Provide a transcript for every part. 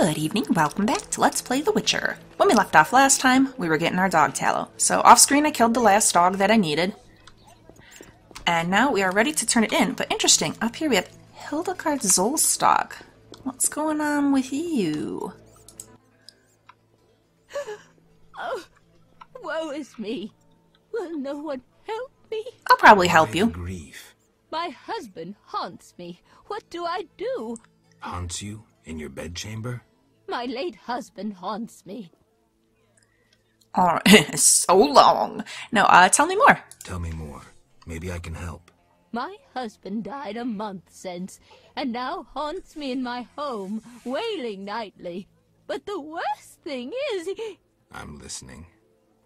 Good evening, welcome back to Let's Play The Witcher. When we left off last time, we were getting our dog tallow. So off screen I killed the last dog that I needed. And now we are ready to turn it in, but interesting, up here we have Hildegard Zolstock. What's going on with you? Oh, woe is me. Will no one help me? I'll probably help you. Grief. My husband haunts me. What do I do? Haunts you? In your bedchamber? My late husband haunts me. Oh, so long. No, tell me more. Tell me more. Maybe I can help. My husband died a month since, and now haunts me in my home, wailing nightly. But the worst thing is he... I'm listening.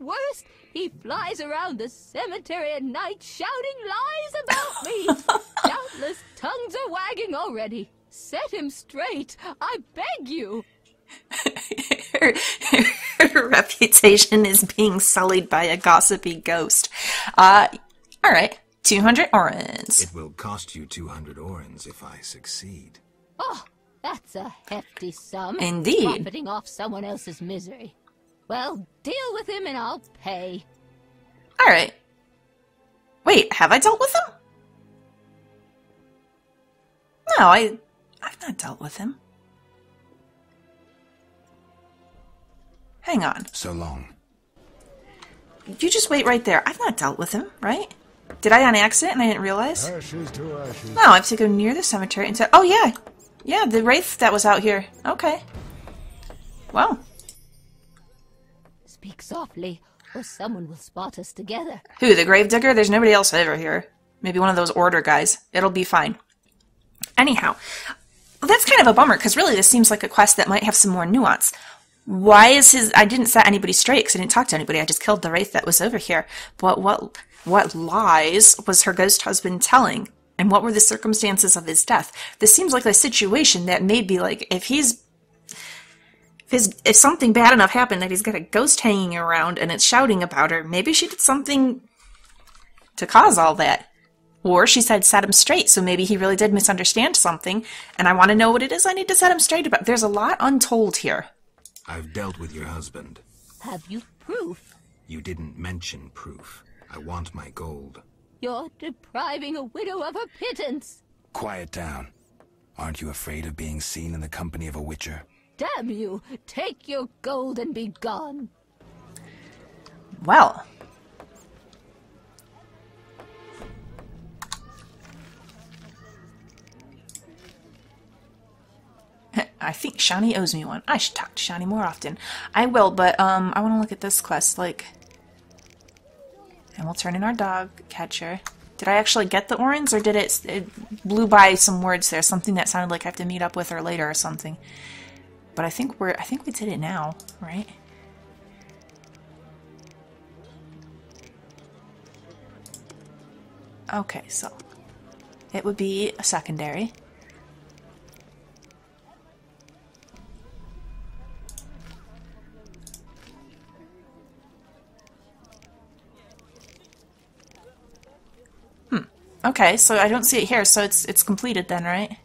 Worst, he flies around the cemetery at night shouting lies about me. Doubtless tongues are wagging already. Set him straight, I beg you. Her reputation is being sullied by a gossipy ghost. All right, 200 orins. It will cost you 200 orins if I succeed. Oh, that's a hefty sum. Indeed. Profiting off someone else's misery. Well, deal with him and I'll pay. All right. Wait, have I dealt with him? No, I've not dealt with him. Hang on. So long. You just wait right there. I've not dealt with him, right? Did I on accident and I didn't realize? Ashes to ashes. No, I have to go near the cemetery and say, oh yeah. Yeah, the wraith that was out here. Okay. Wow. Speak softly or someone will spot us together. Who, the gravedigger? There's nobody else over here. Maybe one of those order guys. It'll be fine. Anyhow, that's kind of a bummer, because really this seems like a quest that might have some more nuance. Why is his... I didn't set anybody straight, because I didn't talk to anybody. I just killed the wraith that was over here. But what lies was her ghost husband telling? And what were the circumstances of his death? This seems like a situation that may be like, if something bad enough happened that he's got a ghost hanging around and it's shouting about her, maybe she did something to cause all that. Or she said, set him straight, so maybe he really did misunderstand something, and I want to know what it is I need to set him straight about. There's a lot untold here. I've dealt with your husband. Have you proof? You didn't mention proof. I want my gold. You're depriving a widow of her pittance. Quiet down. Aren't you afraid of being seen in the company of a witcher? Damn you! Take your gold and be gone. Well... I think Shani owes me one. I should talk to Shani more often. I will, but I want to look at this quest, like... And we'll turn in our dog catcher. Did I actually get the orins, or did it blew by some words there? Something that sounded like I have to meet up with her later or something. But I think we did it now, right? Okay, so... It would be a secondary... Okay, so I don't see it here, so it's completed then, right?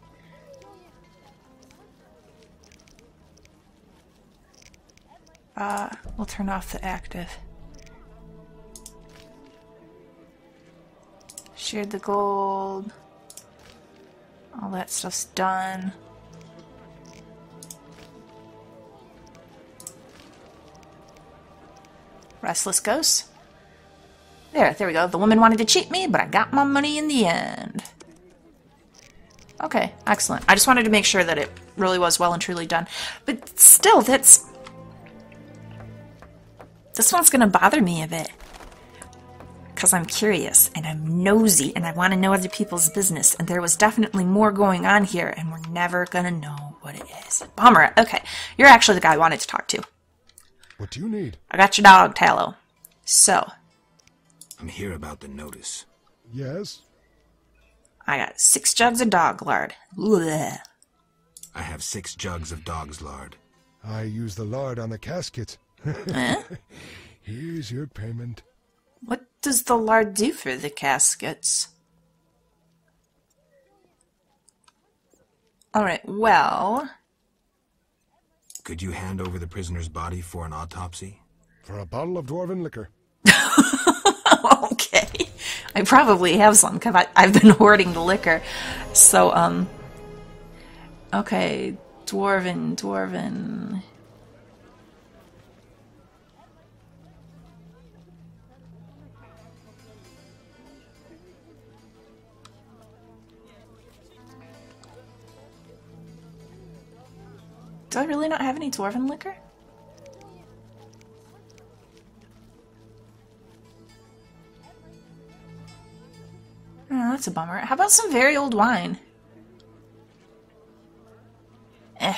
We'll turn off the active. Shared the gold. All that stuff's done. Restless ghosts. There we go. The woman wanted to cheat me, but I got my money in the end. Okay, excellent. I just wanted to make sure that it really was well and truly done. But still, that's... This one's going to bother me a bit. Because I'm curious, and I'm nosy, and I want to know other people's business, and there was definitely more going on here, and we're never going to know what it is. Bummer. Okay, you're actually the guy I wanted to talk to. What do you need? I got your dog tallow. So... I'm here about the notice. Yes? I got 6 jugs of dog lard. Blech. I have 6 jugs of dog's lard. I use the lard on the casket. Eh? Here's your payment. What does the lard do for the caskets? Alright, well... Could you hand over the prisoner's body for an autopsy? For a bottle of dwarven liquor. Okay. I probably have some because I've been hoarding the liquor. So, okay. Dwarven. Do I really not have any dwarven liquor? Oh, that's a bummer. How about some very old wine? Eh.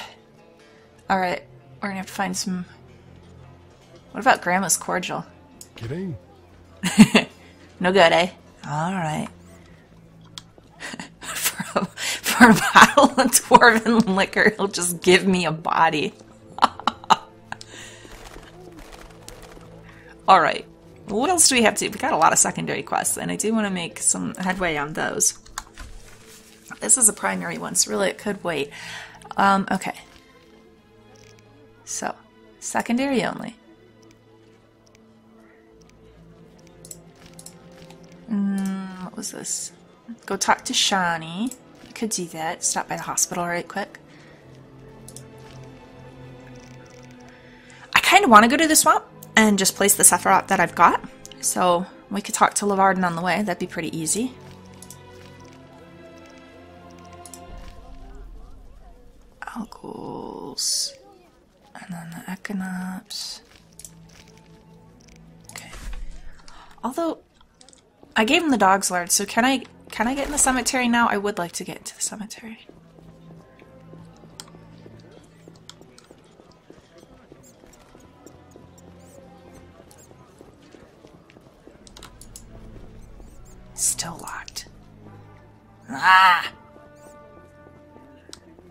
Alright, we're gonna have to find some... What about Grandma's cordial? Kidding. No good, eh? Alright. For a bottle of dwarven liquor, he'll just give me a body. Alright. What else do we have to do? We got a lot of secondary quests, and I do want to make some headway on those. This is a primary one, so really it could wait. Okay. So, secondary only. What was this? Go talk to Shani. You could do that. Stop by the hospital right quick. I kind of want to go to the swamp and just place the Sephiroth that I've got. So we could talk to Lavarden on the way. That'd be pretty easy. Alghuls. And then the Echinops. Okay. Although, I gave him the dog's lard, so can I get in the cemetery now? I would like to get into the cemetery. Still locked. Ah!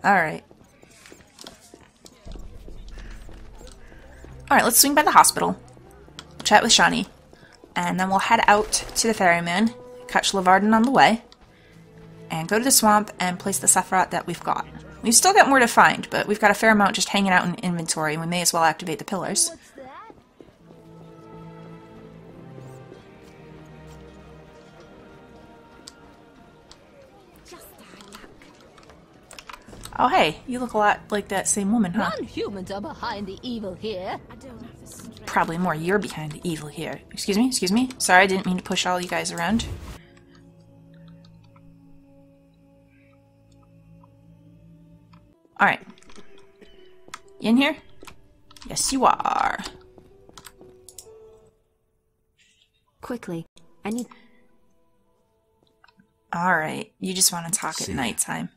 Alright. Alright, let's swing by the hospital. Chat with Shani. And then we'll head out to the ferryman, catch Lavarden on the way, and go to the swamp and place the Sephiroth that we've got. We've still got more to find, but we've got a fair amount just hanging out in inventory, and we may as well activate the pillars. Oh hey, you look a lot like that same woman, huh? Humans are behind the evil here. Probably more you're behind the evil here. Excuse me. Sorry, I didn't mean to push all you guys around. Alright. You in here? Yes, you are. Quickly, I need... Alright, you just want to talk at nighttime.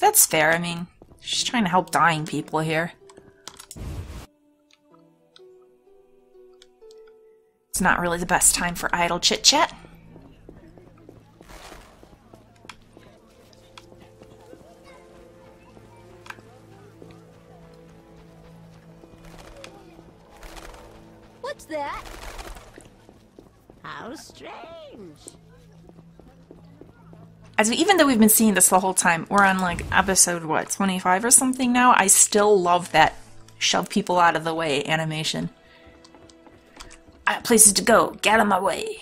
That's fair, I mean, she's trying to help dying people here. It's not really the best time for idle chit-chat. What's that? How strange. Even though we've been seeing this the whole time, we're on like episode, what, 25 or something now? I still love that shove people out of the way animation. I have places to go. Get out of my way.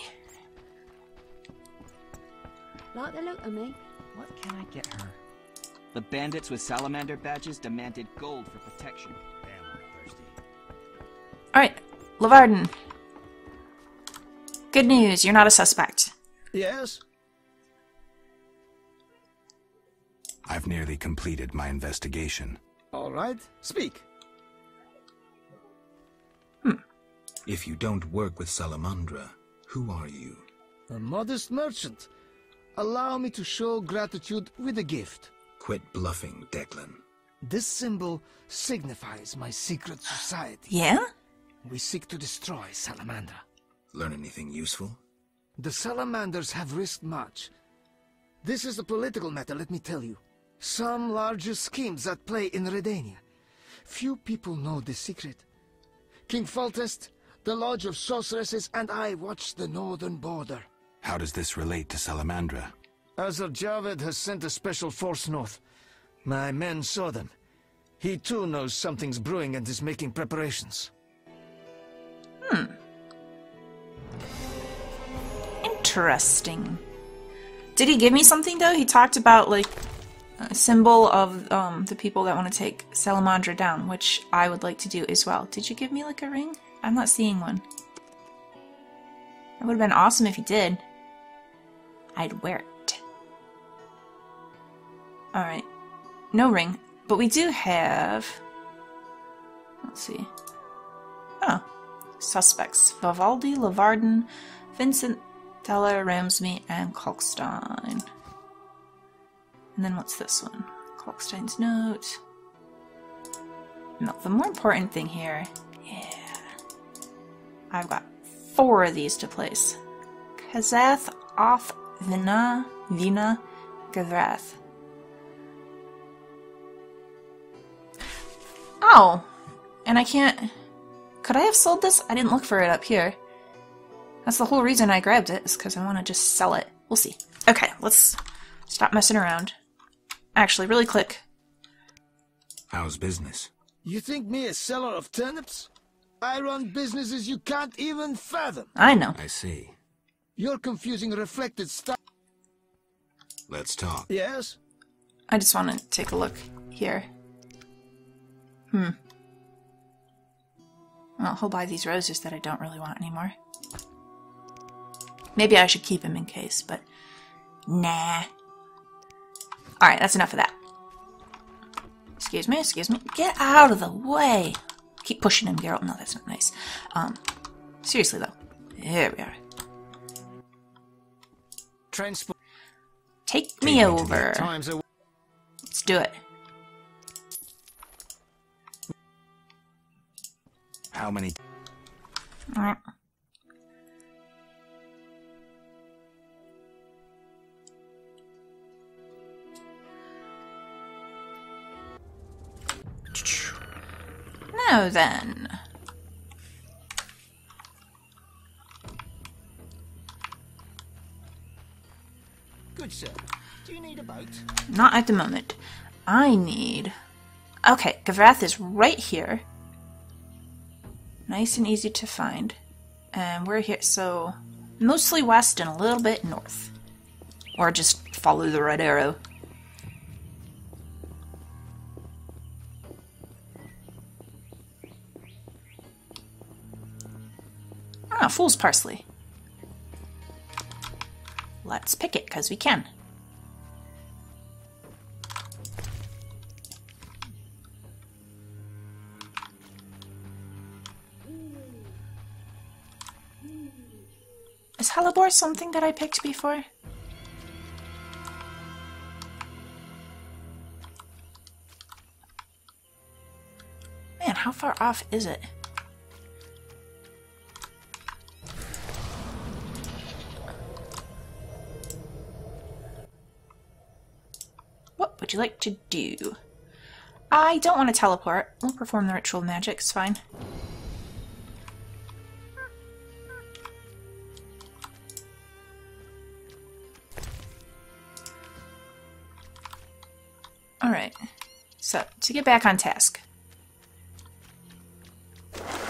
Like the look of me. What can I get her? The bandits with salamander badges demanded gold for protection. Damn, I'm thirsty. Alright, Lavarden. Good news, you're not a suspect. Yes? I've nearly completed my investigation. All right, speak. If you don't work with Salamandra, who are you? A modest merchant. Allow me to show gratitude with a gift. Quit bluffing, Declan. This symbol signifies my secret society. Yeah? We seek to destroy Salamandra. Learn anything useful? The Salamanders have risked much. This is a political matter, let me tell you. Some larger schemes at play in Redania. Few people know the secret. King Faltest, the Lodge of Sorceresses, and I watch the northern border. How does this relate to Salamandra? Azar-Javed has sent a special force north. My men saw them. He too knows something's brewing and is making preparations. Interesting. Did he give me something, though? He talked about, like, a symbol of the people that want to take Salamandra down, which I would like to do as well. Did you give me, like, a ring? I'm not seeing one. It would have been awesome if he did. I'd wear it. Alright. No ring. But we do have... Let's see. Oh. Suspects. Vivaldi, Lavarden, Vincent, Teller, Ramsmeet, and Kalkstein. And then what's this one? Kalkstein's note. No, the more important thing here... Yeah. I've got 4 of these to place. Kazath, Oth, Vina, Ghavrath. Oh! And I can't... Could I have sold this? I didn't look for it up here. That's the whole reason I grabbed it, is because I want to just sell it. We'll see. Okay, let's stop messing around. Actually, really quick. How's business? You think me a seller of turnips? I run businesses you can't even fathom. I know. I see. You're confusing reflected stuff. Let's talk. Yes? I just want to take a look here. Well, he'll buy these roses that I don't really want anymore. Maybe I should keep him in case, but... Nah. Alright, that's enough of that. Excuse me. Get out of the way! Keep pushing him, Geralt. No, that's not nice. Seriously, though. Here we are. Transport. Take me over. Let's do it. How many? Alright. Now then. Good sir. Do you need a boat? Not at the moment. I need... Okay, Ghavrath is right here. Nice and easy to find. And we're here, so... Mostly west and a little bit north. Or just follow the red arrow. Ah, fool's parsley. Let's pick it, because we can. Is hellebore something that I picked before? Man, how far off is it? You like to do? I don't want to teleport. We'll perform the ritual magic, it's fine. Alright, so to get back on task.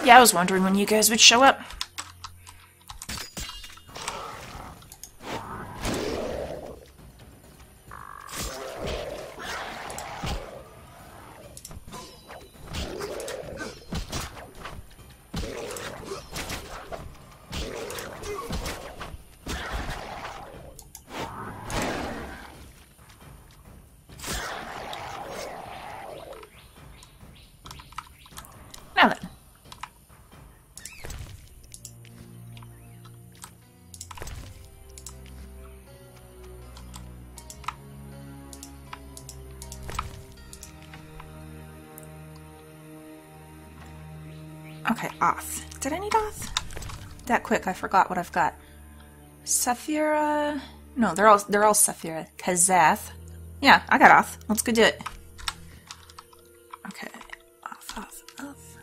Yeah, I was wondering when you guys would show up. Okay, Oth. Did I need Oth? That quick, I forgot what I've got. Sephira... No, they're all Sephira. Kazath. Yeah, I got Oth. Let's go do it. Okay. Oth.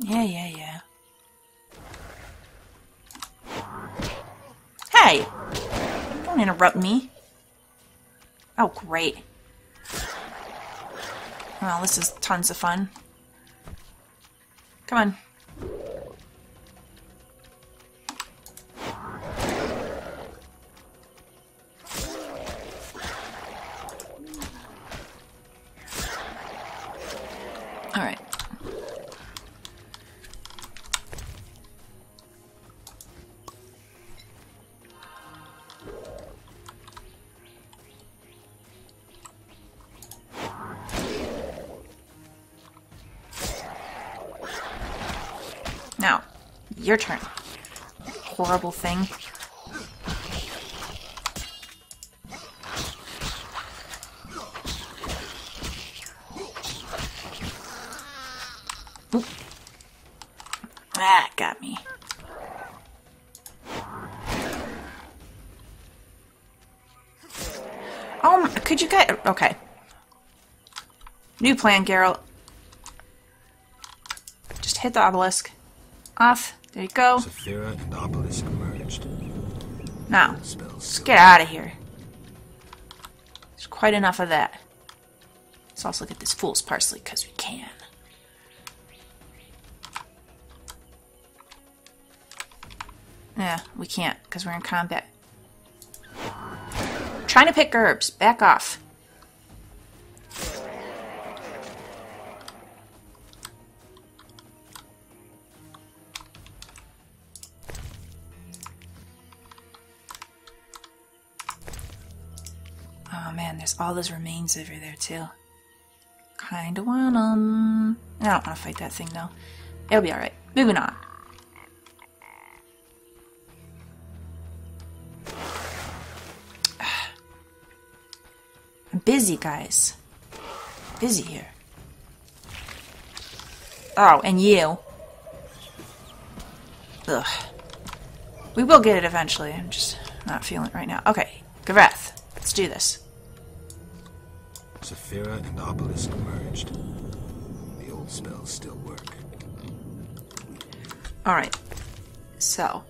Yeah. Hey! Don't interrupt me. Oh, great. Well, this is tons of fun. Come on. Alright. Now, your turn. Horrible thing. Okay. New plan, Geralt. Just hit the obelisk. Off. There you go. Sephira and obelisk merged. Now, let's get out of here. There's quite enough of that. Let's also get this fool's parsley, because we can. Yeah, we can't, because we're in combat. I'm trying to pick herbs. Back off. All those remains over there, too. Kinda want them. I don't want to fight that thing, though. It'll be alright. Moving on. I'm busy, guys. Busy here. Oh, and you. Ugh. We will get it eventually. I'm just not feeling it right now. Okay. Ghavrath. Let's do this. Sephira and obelisk merged. The old spells still work. Alright. So.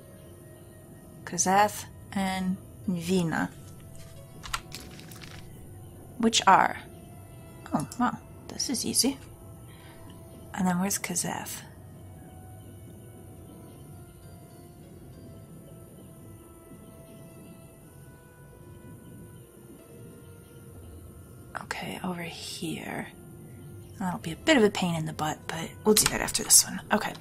Kazath and N'Vina. Which are... Oh, well, this is easy. And then where's Kazath? Over here. That'll be a bit of a pain in the butt, but we'll do that after this one. Okay.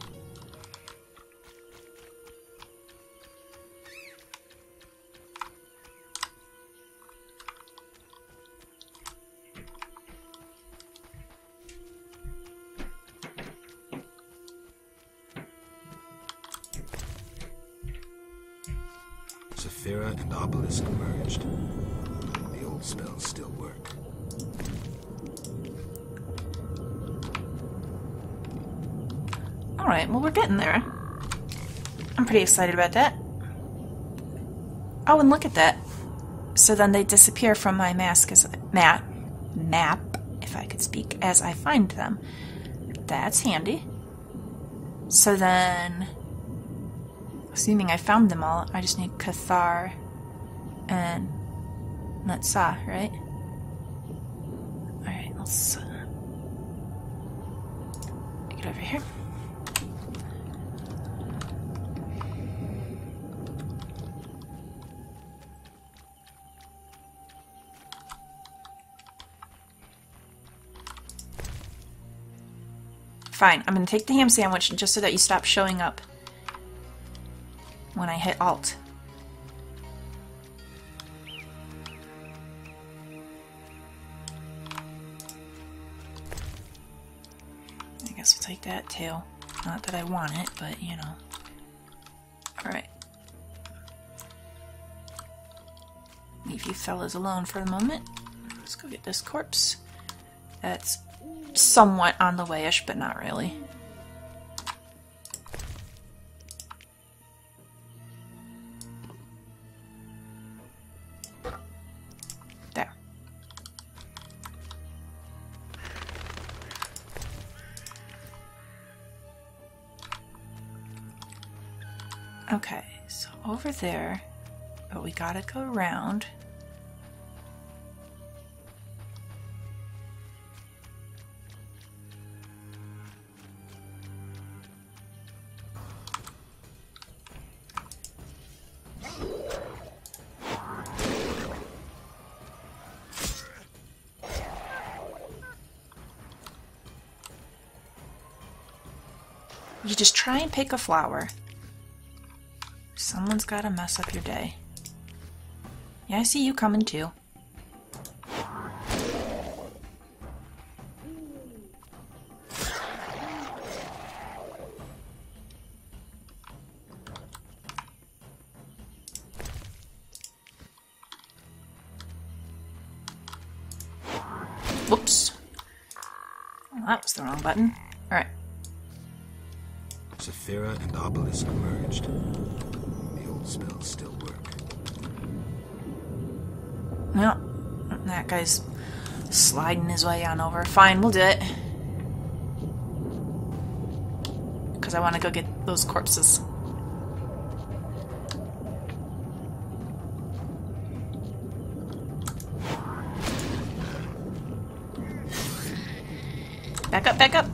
Sephira and obelisk merged. The old spells still work. Alright, well, we're getting there. I'm pretty excited about that. Oh, and look at that. So then they disappear from my mask as map, if I could speak, as I find them. That's handy. So then, assuming I found them all, I just need Cathar and Nutsa, right? Alright, let's get over here. Fine, I'm going to take the ham sandwich just so that you stop showing up when I hit Alt. I guess we'll take that too. Not that I want it, but you know. Alright. Leave you fellas alone for the moment. Let's go get this corpse. That's somewhat on the way-ish, but not really. There. Okay, so over there... But we gotta go around. You just try and pick a flower. Someone's gotta mess up your day. Yeah, I see you coming too. Whoops. Well, that was the wrong button. Alright. Sephira and Obelisk merged. The old spells still work. Well, that guy's sliding his way on over. Fine, we'll do it. Because I want to go get those corpses. Back up, back up.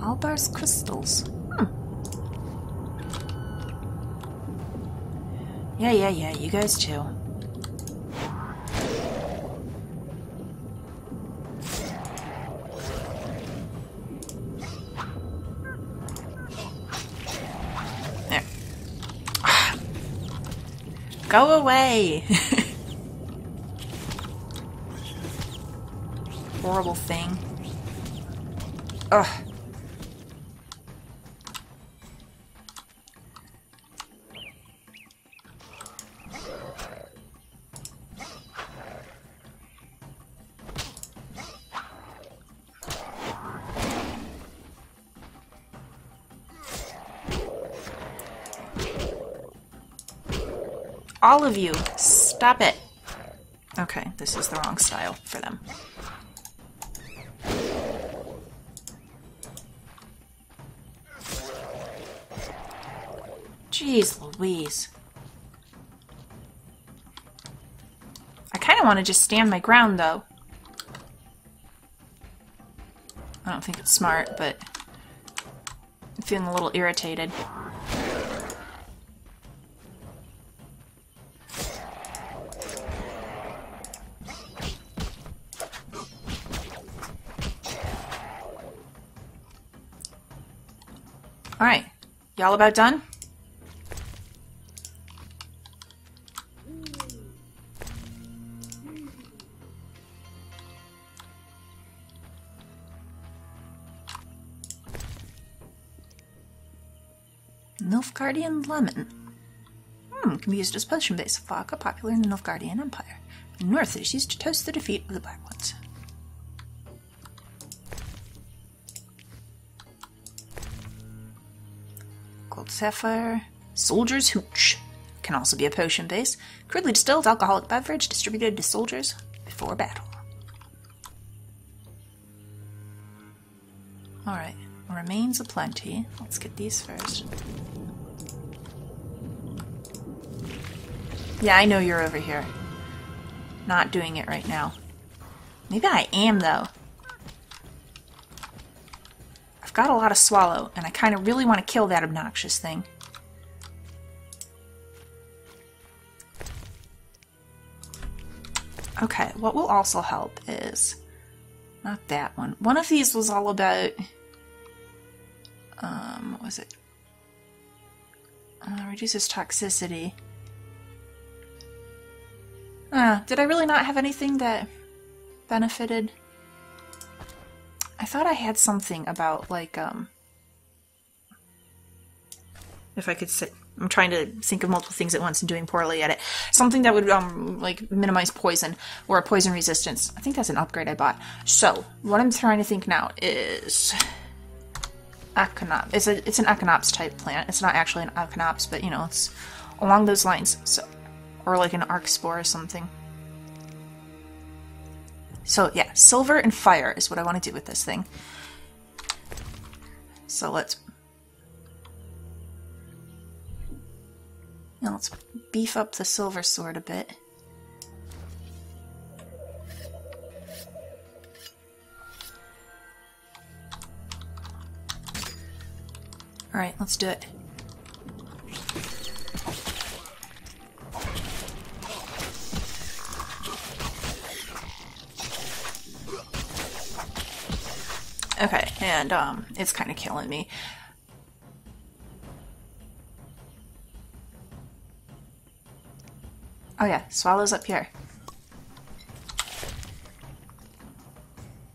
Albar's crystals. Yeah, you guys chill. There. Go away! Horrible thing. Ugh. All of you, stop it. Okay, this is the wrong style for them. Jeez Louise. I kind of want to just stand my ground, though. I don't think it's smart, but I'm feeling a little irritated. Alright, y'all about done? Nilfgaardian lemon. Can be used as potion base. Vodka, popular in the Nilfgaardian Empire. The North is used to toast the defeat of the Black Ones. Sapphire. Soldier's Hooch can also be a potion base. Crudely distilled alcoholic beverage distributed to soldiers before battle. Alright, remains aplenty. Let's get these first. Yeah, I know you're over here. Not doing it right now. Maybe I am, though. Got a lot of swallow, and I kind of really want to kill that obnoxious thing. Okay, what will also help is... not that one. One of these was all about... what was it? Reduces toxicity. Did I really not have anything that benefited... I thought I had something about, like, if I could sit... I'm trying to think of multiple things at once and doing poorly at it. Something that would, like, minimize poison or poison resistance. I think that's an upgrade I bought. So, what I'm trying to think now is... Echinops. It's an Echinops type plant. It's not actually an Echinops, but, you know, it's along those lines. So, or like an Archespore or something. So yeah, silver and fire is what I want to do with this thing. Sell it. Now let's beef up the silver sword a bit. Alright, let's do it. Okay, and it's kind of killing me. Oh yeah, swallows up here.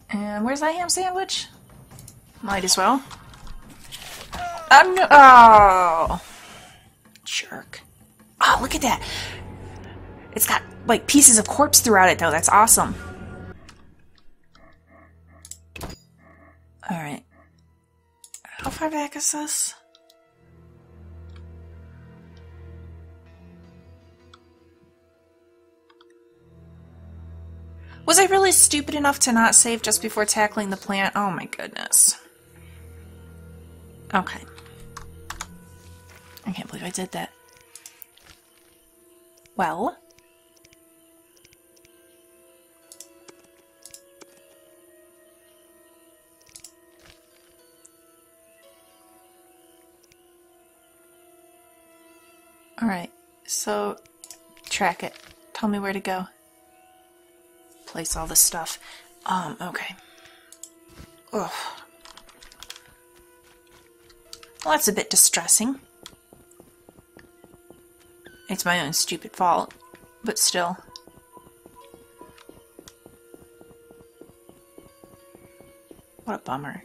And where's that ham sandwich? Might as well. Oh, jerk. Oh, look at that. It's got like pieces of corpse throughout it though. That's awesome. Alright. How far back is this? Was I really stupid enough to not save just before tackling the plant? Oh my goodness. Okay. I can't believe I did that. Well. Alright, so track it. Tell me where to go. Place all this stuff. Okay. Ugh. Well, that's a bit distressing. It's my own stupid fault, but still. What a bummer.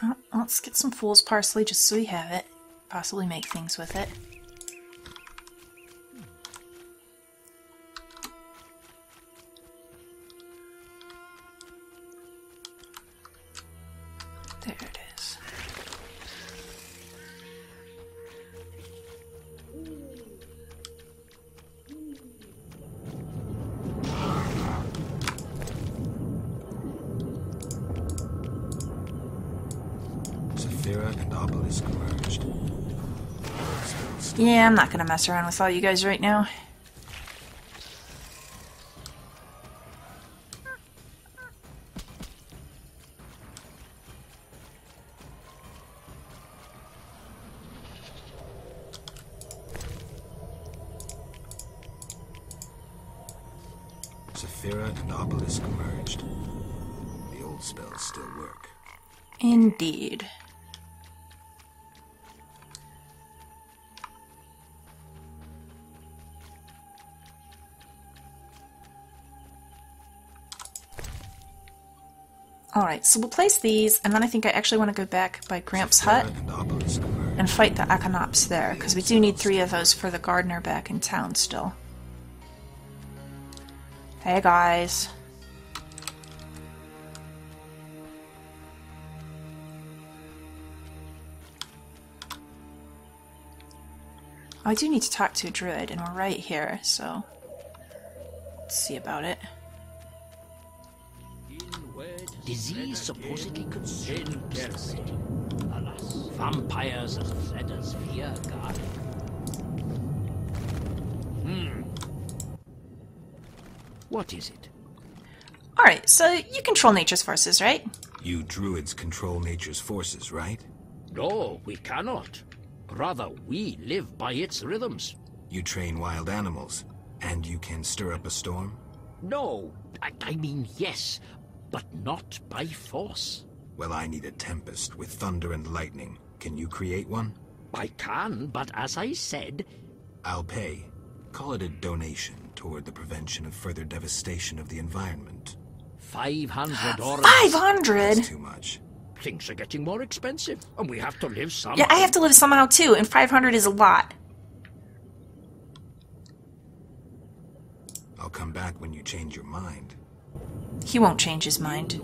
Well, let's get some fool's parsley just so we have it. Possibly make things with it. There it is. Sephira and Obelisk merged. Yeah, I'm not gonna mess around with all you guys right now. Sephira and Obelisk merged. The old spells still work. Indeed. Alright, so we'll place these, and then I think I actually want to go back by Gramps' hut and fight the Echinops there, because we do need 3 of those for the gardener back in town still. Hey guys. Oh, I do need to talk to a druid, and we're right here, so let's see about it. Disease supposedly consumes vampires as feathers fear God. What is it? Alright, so you control nature's forces, right? You druids control nature's forces, right? No, we cannot. Rather, we live by its rhythms. You train wild animals, and you can stir up a storm? No, I mean yes. But not by force. Well, I need a tempest with thunder and lightning. Can you create one? I can, but as I said... I'll pay. Call it a donation toward the prevention of further devastation of the environment. 500 dollars. 500?! That's too much. Things are getting more expensive, and we have to live somehow. Yeah, I have to live somehow too, and 500 is a lot. I'll come back when you change your mind. He won't change his mind.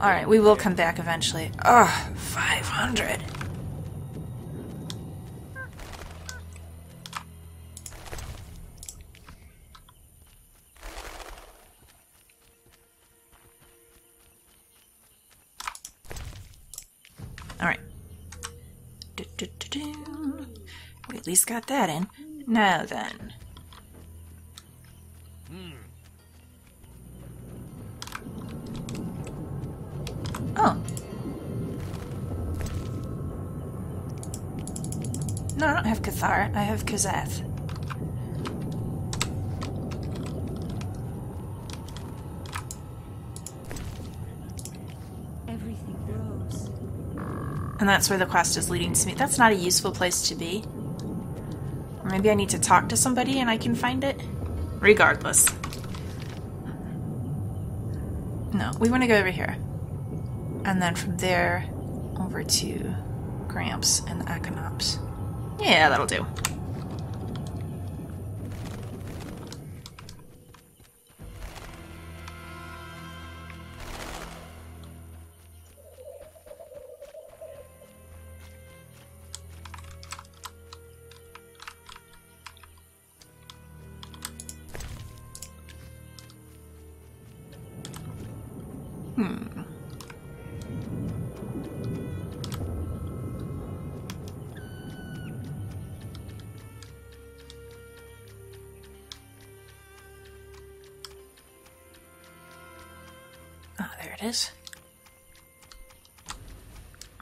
Alright, we will come back eventually. Ugh, 500. do. We at least got that in. Now then. Oh. No, I don't have Cathar. I have Kazath. Everything grows. And that's where the quest is leading to me. That's not a useful place to be. Or maybe I need to talk to somebody and I can find it? Regardless. No, we want to go over here. And then from there, over to Gramps and the Echinops. Yeah, that'll do.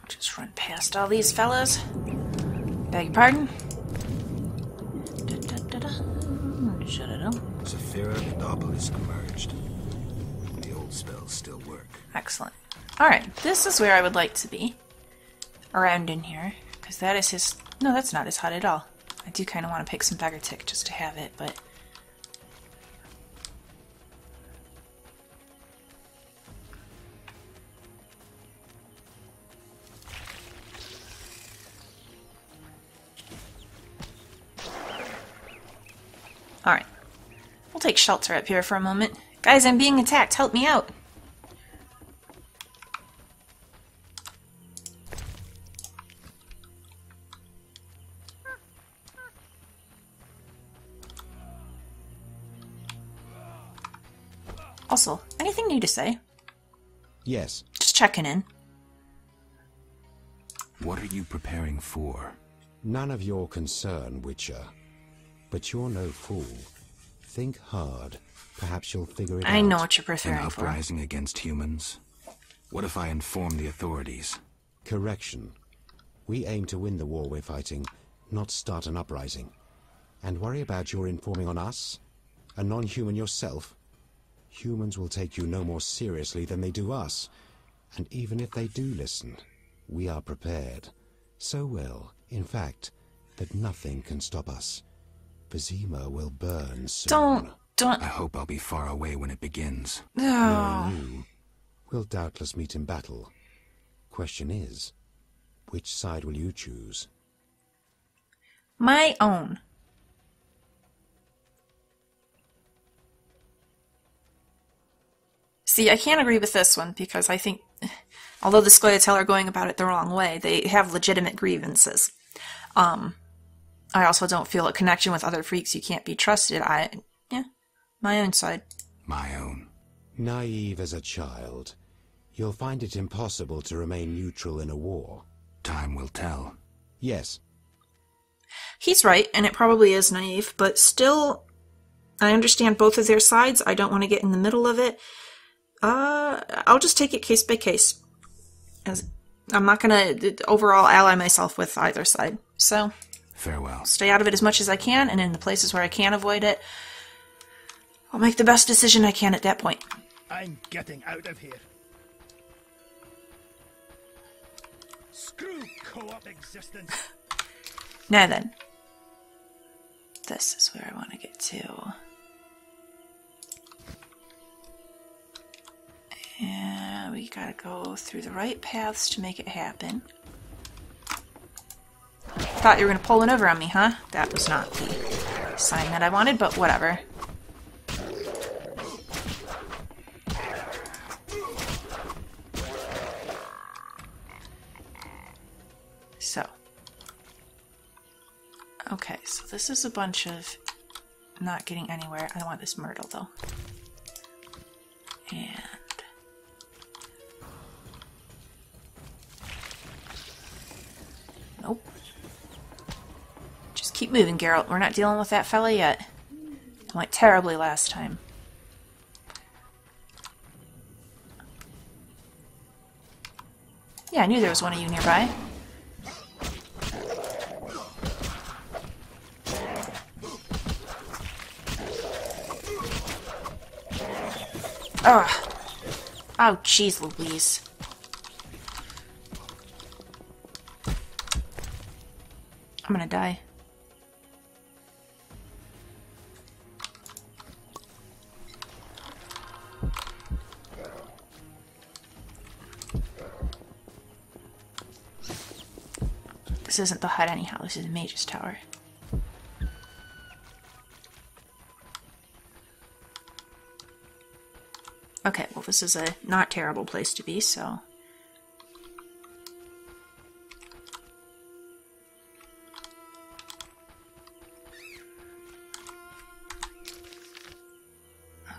Just run past all these fellas. Beg your pardon. Sephira and Obelisk merged. The old spells still work. Excellent. Alright, this is where I would like to be. Around in here. Because that is his... No, that's not his hut at all. I do kind of want to pick some beggar tick just to have it, but... Alright. We'll take shelter up here for a moment. Guys, I'm being attacked. Help me out. Also, anything new to say? Yes. Just checking in. What are you preparing for? None of your concern, Witcher. But you're no fool. Think hard. Perhaps you'll figure it out. I know what you're preparing for. An uprising against humans? What if I inform the authorities? Correction. We aim to win the war we're fighting, not start an uprising. And worry about your informing on us? A non-human yourself? Humans will take you no more seriously than they do us. And even if they do listen, we are prepared. So well, in fact, that nothing can stop us. Vizima will burn soon. Don't. I hope I'll be far away when it begins. No. We'll doubtless meet in battle. Question is, which side will you choose? My own. See, I can't agree with this one because I think, although the Scoia-Tael are going about it the wrong way, they have legitimate grievances. I also don't feel a connection with other freaks who can't be trusted. My own side. My own. Naive as a child, you'll find it impossible to remain neutral in a war. Time will tell. Yes. He's right, and it probably is naive, but still, I understand both of their sides. I don't want to get in the middle of it. I'll just take it case by case. As I'm not going to overall ally myself with either side, so... Farewell. Stay out of it as much as I can, and in the places where I can avoid it, I'll make the best decision I can at that point. I'm getting out of here. Screw co-op existence. Now then. This is where I want to get to. And we gotta go through the right paths to make it happen. Thought you were gonna pull one over on me, huh? That was not the sign that I wanted, but whatever. So. Okay, so this is a bunch of not getting anywhere. I want this myrtle, though. And... Nope. Keep moving, Geralt. We're not dealing with that fella yet. It went terribly last time. Yeah, I knew there was one of you nearby. Ugh. Oh, jeez Louise. I'm gonna die. This isn't the hut anyhow, this is the Mage's Tower. Okay, well this is a not terrible place to be, so...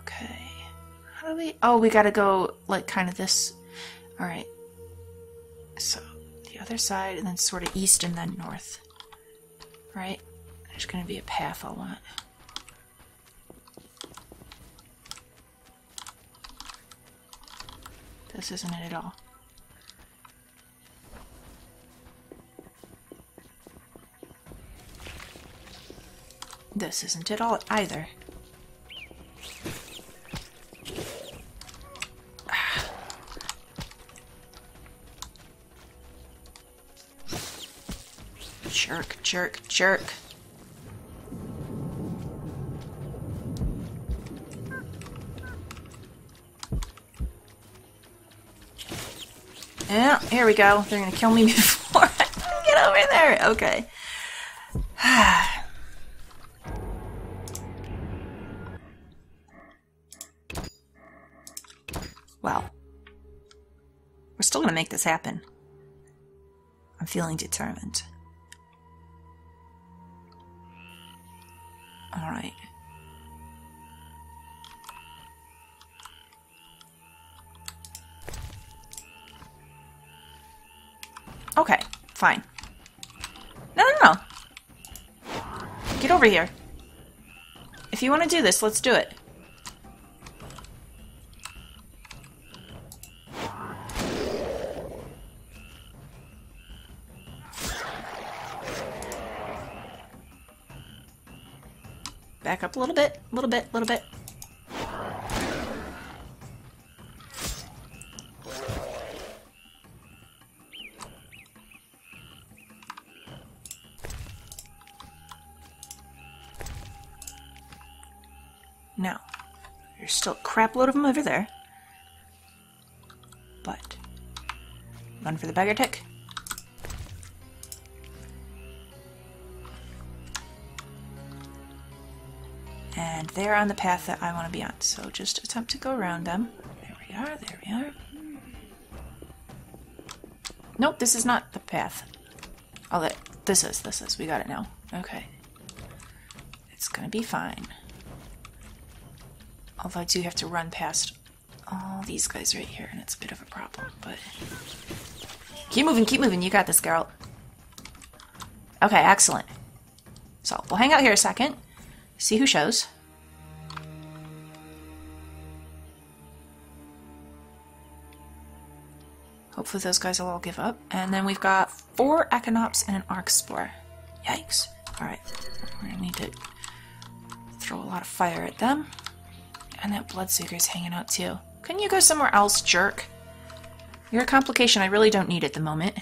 Okay... How do we... Oh, we gotta go, like, kind of this... Alright. So, the other side, and then sort of east and then north. Right? There's gonna be a path I want. This isn't it at all. This isn't it all either. Jerk, jerk, jerk. Yeah, here we go. They're gonna kill me before I can get over there. Okay. Well. We're still gonna make this happen. I'm feeling determined. Alright. Okay, fine. No, no, no. Get over here. If you want to do this, let's do it. Back up a little bit, a little bit, a little bit. Still a crap load of them over there, but run for the beggar tick. And they're on the path that I want to be on, so just attempt to go around them. There we are, there we are. Nope, this is not the path. Oh, this is. We got it now. Okay. It's gonna be fine. Although I do have to run past all these guys right here, and it's a bit of a problem, but... keep moving, you got this, Geralt. Okay, excellent. So, we'll hang out here a second, see who shows. Hopefully those guys will all give up. And then we've got 4 Echinops and an Archespore. Yikes. Alright, we're gonna need to throw a lot of fire at them. And that bloedzuiger's hanging out too. Couldn't you go somewhere else, jerk? You're a complication I really don't need at the moment.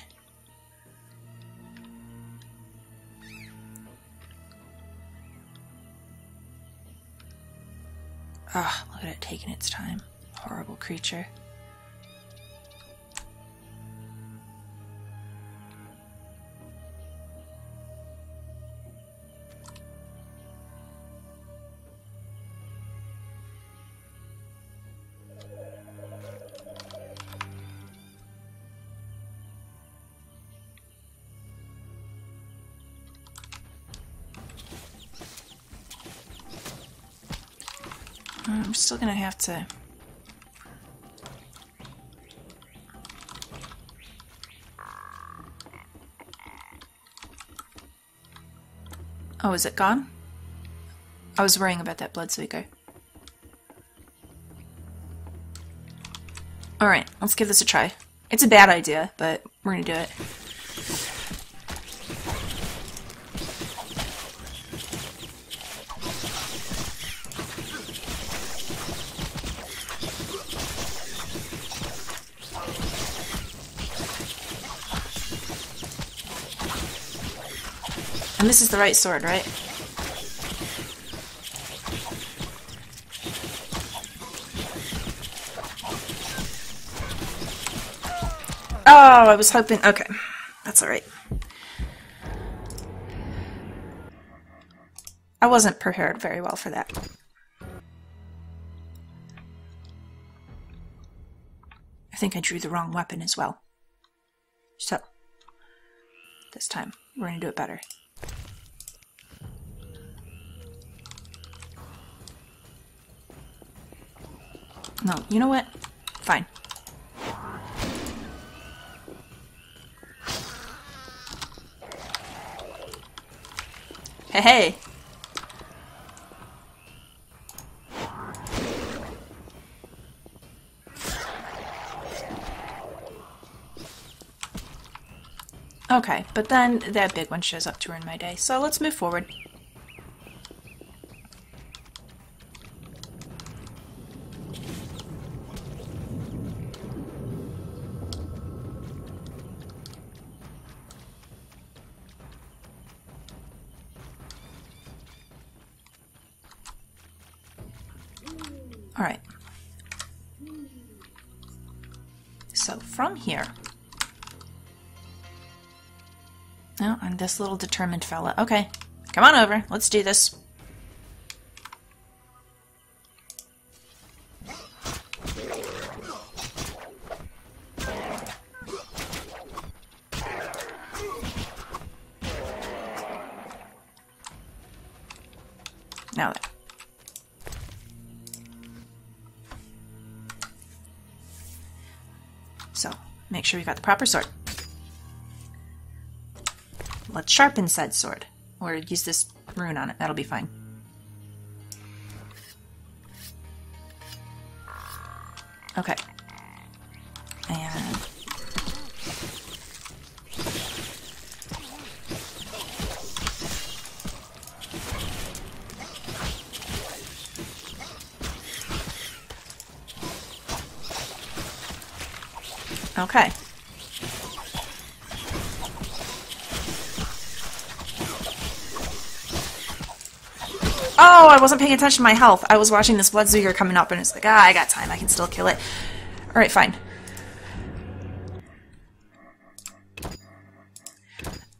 Ugh, look at it taking its time. Horrible creature. I'm still gonna have to... Oh, is it gone? I was worrying about that bloodsucker. Alright, let's give this a try. It's a bad idea, but we're gonna do it. And this is the right sword, right? Oh, I was hoping... Okay, that's alright. I wasn't prepared very well for that. I think I drew the wrong weapon as well. So, this time, we're gonna do it better. No, you know what? Fine. Hey, hey! Okay, but then that big one shows up to ruin my day, so let's move forward. Here. Oh, I'm this little determined fella. Okay, come on over. Let's do this. Now then. So. Make sure we got the proper sword. Let's sharpen said sword. Or use this rune on it. That'll be fine. Okay. And... Okay. Oh, I wasn't paying attention to my health. I was watching this bloedzuiger coming up and it's like, ah, I got time. I can still kill it. Alright, fine.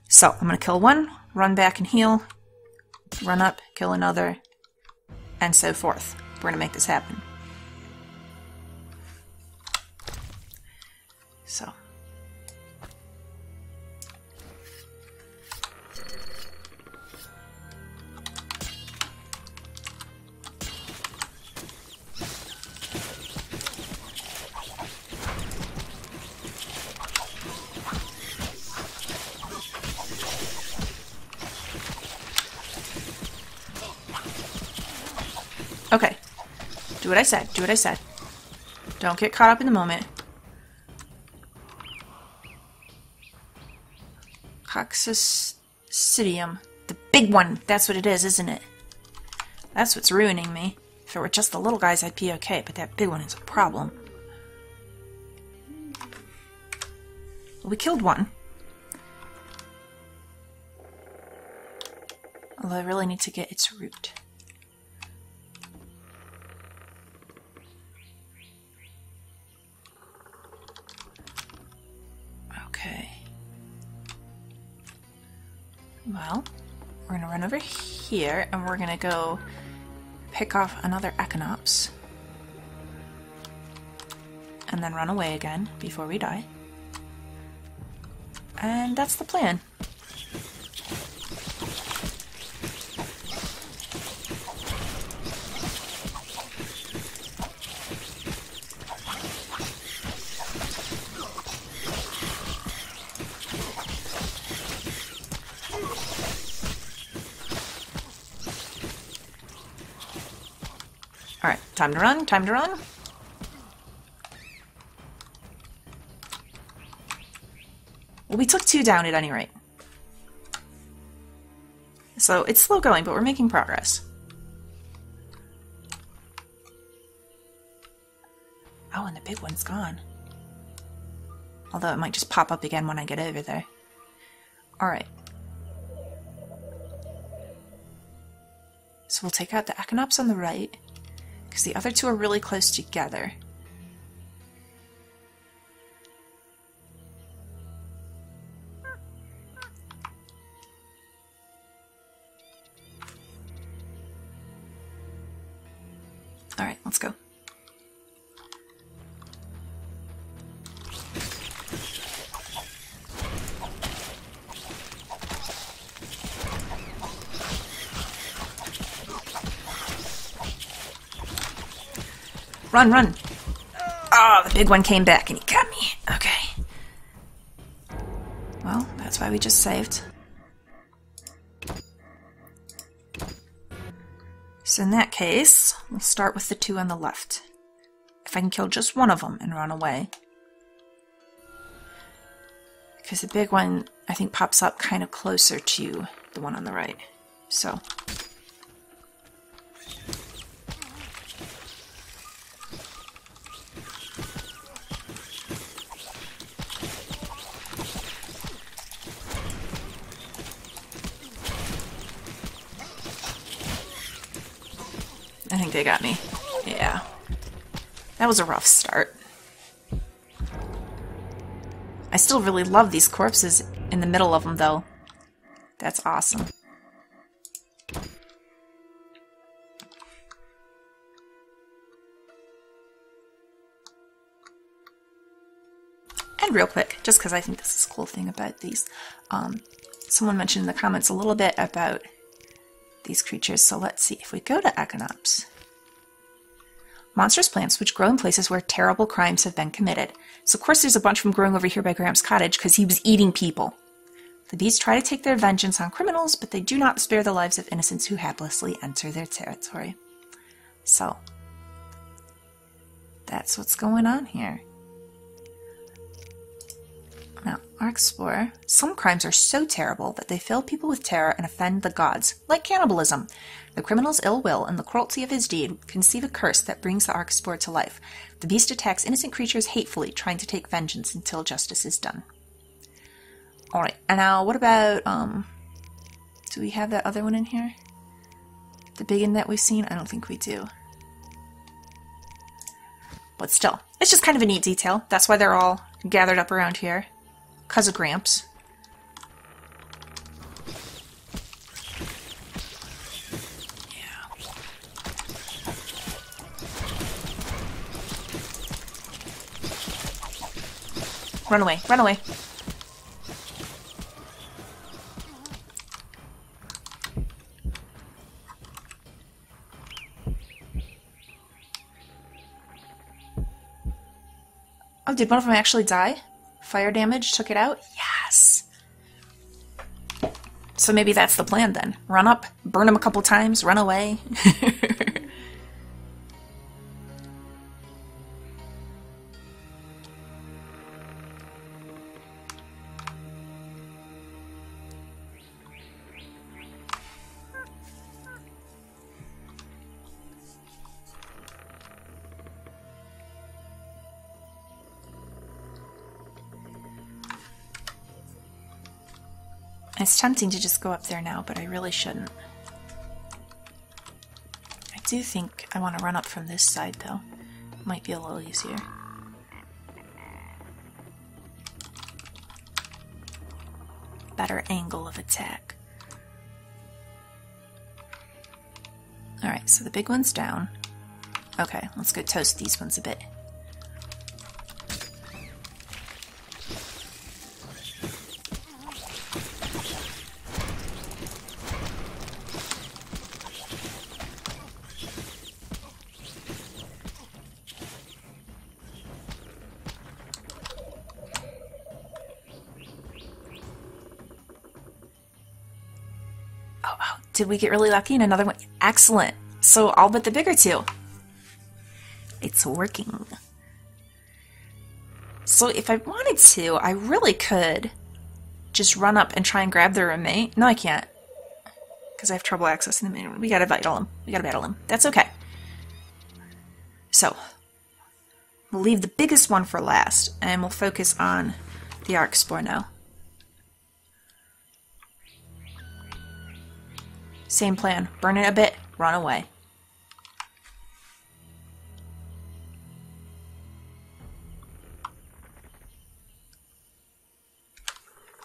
So, I'm gonna kill one, run back and heal, run up, kill another, and so forth. We're gonna make this happen. So, okay, do what I said, do what I said. Don't get caught up in the moment. Coccacidium. The big one. That's what it is, isn't it? That's what's ruining me. If it were just the little guys, I'd be okay, but that big one is a problem. Well, we killed one. Although I really need to get its root. Well, we're going to run over here, and we're going to go pick off another Echinops. And then run away again before we die. And that's the plan. Time to run, time to run. Well, we took two down at any rate. So it's slow going, but we're making progress. Oh, and the big one's gone. Although it might just pop up again when I get over there. Alright. So we'll take out the Echinops on the right, because the other two are really close together. Alright, let's go. Run, run! Oh, the big one came back and he got me. Okay. Well, that's why we just saved. So in that case, we'll start with the two on the left. If I can kill just one of them and run away. Because the big one, I think, pops up kind of closer to the one on the right. So... I think they got me. Yeah. That was a rough start. I still really love these corpses in the middle of them, though. That's awesome. And real quick, just because I think this is a cool thing about these, someone mentioned in the comments a little bit about these creatures, so let's see if we go to Echinops. Monstrous plants which grow in places where terrible crimes have been committed. So of course there's a bunch from growing over here by Graham's cottage because he was eating people. The beasts try to take their vengeance on criminals, but they do not spare the lives of innocents who haplessly enter their territory. So that's what's going on here. Now, Archespore. Some crimes are so terrible that they fill people with terror and offend the gods, like cannibalism. The criminal's ill will and the cruelty of his deed conceive a curse that brings the Archespore to life. The beast attacks innocent creatures hatefully, trying to take vengeance until justice is done. Alright, and now what about, do we have that other one in here? The big one that we've seen? I don't think we do. But still, it's just kind of a neat detail. That's why they're all gathered up around here. Because of Gramps. Yeah. Run away, run away. Oh, did one of them actually die? Fire damage took it out? Yes! So maybe that's the plan then. Run up, burn him a couple times, run away. It's tempting to just go up there now, but I really shouldn't. I do think I want to run up from this side, though. It might be a little easier. Better angle of attack. Alright, so the big one's down. Okay, let's go toast these ones a bit. Did we get really lucky in another one? Excellent. So I'll bet the bigger two. it's working. So if I wanted to, I really could just run up and try and grab their remain. No, I can't. Because I have trouble accessing them. We gotta battle him. That's okay. So, we'll leave the biggest one for last, and we'll focus on the Archespore now. Same plan. Burn it a bit, run away.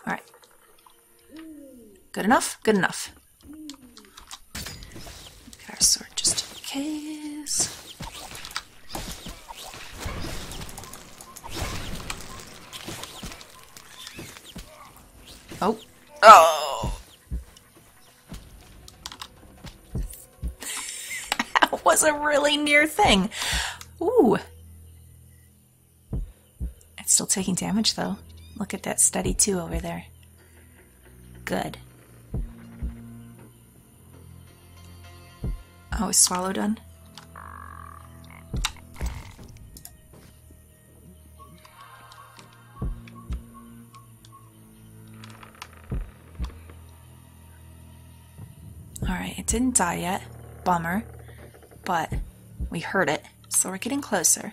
Alright. Good enough? Good enough. Get our sword just in case. Oh. Oh! That was a really near thing. Ooh. It's still taking damage, though. Look at that steady two over there. Good. Oh, is Swallow done? Didn't die yet. Bummer. But we heard it, so we're getting closer.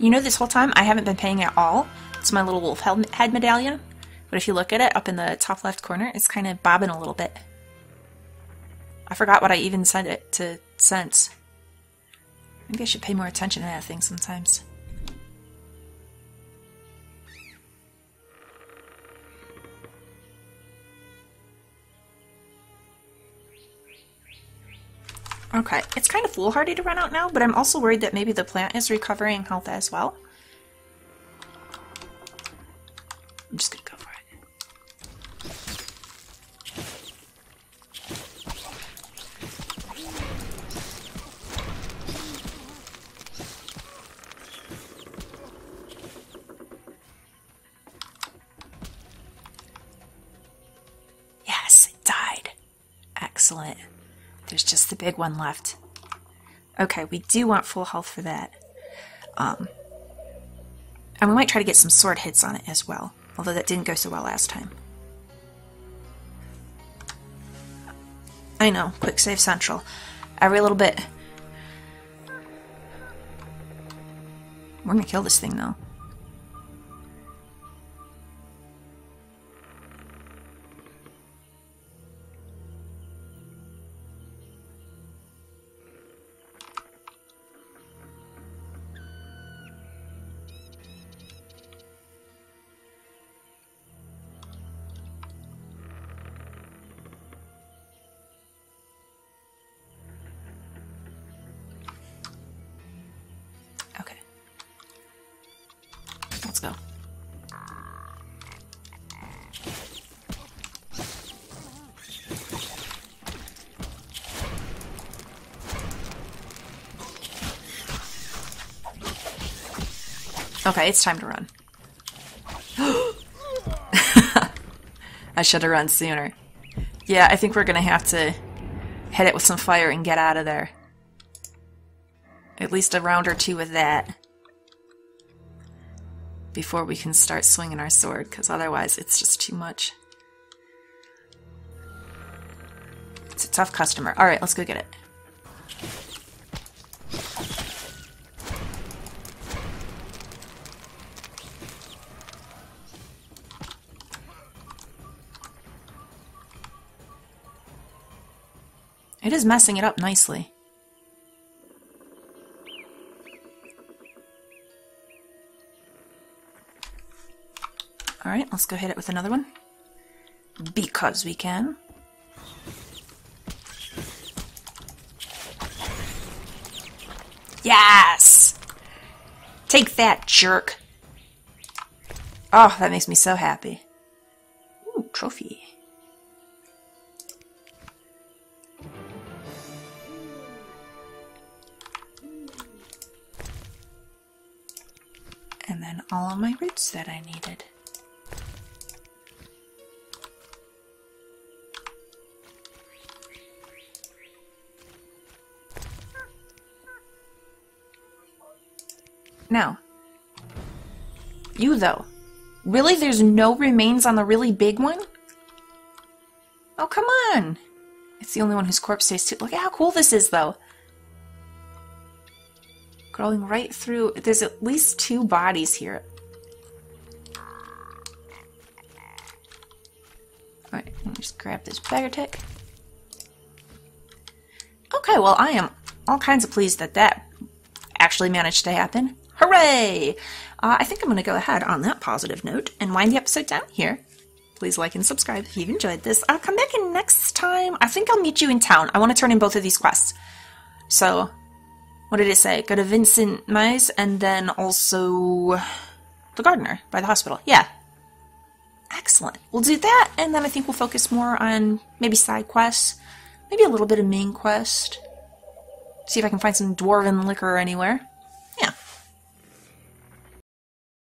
You know, this whole time I haven't been paying at all to my little wolf head medallion. But if you look at it up in the top left corner, it's kind of bobbing a little bit. I forgot what I even sent it to sense. Maybe I should pay more attention to that thing sometimes. Okay, it's kind of foolhardy to run out now, but I'm also worried that maybe the plant is recovering health as well. I'm just going to go. Excellent. There's just the big one left. Okay, we do want full health for that. And we might try to get some sword hits on it as well, although that didn't go so well last time. I know, quick save central. Every little bit. We're gonna kill this thing though. Okay, it's time to run. I should have run sooner. Yeah, I think we're gonna have to hit it with some fire and get out of there. At least a round or two with that before we can start swinging our sword, because otherwise it's just too much. It's a tough customer. Alright, let's go get it. It is messing it up nicely. Alright, let's go hit it with another one. Because we can. Yes! Take that, jerk! Oh, that makes me so happy. Ooh, trophy. then all of my roots that I needed. Now, you though. Really? There's no remains on the really big one? Oh, come on! It's the only one whose corpse stays too. Look at how cool this is, though. Crawling right through. There's at least two bodies here. Alright, let me just grab this beggar tech. Okay, well, I am all kinds of pleased that that actually managed to happen. Hooray! I think I'm going to go ahead on that positive note and wind the episode down here. Please like and subscribe if you've enjoyed this. I'll come back in next time. I think I'll meet you in town. I want to turn in both of these quests. So, what did it say? Go to Vincent Maze and then also the gardener by the hospital. Yeah. Excellent. We'll do that, and then I think we'll focus more on maybe side quests, maybe a little bit of main quest. See if I can find some dwarven liquor anywhere.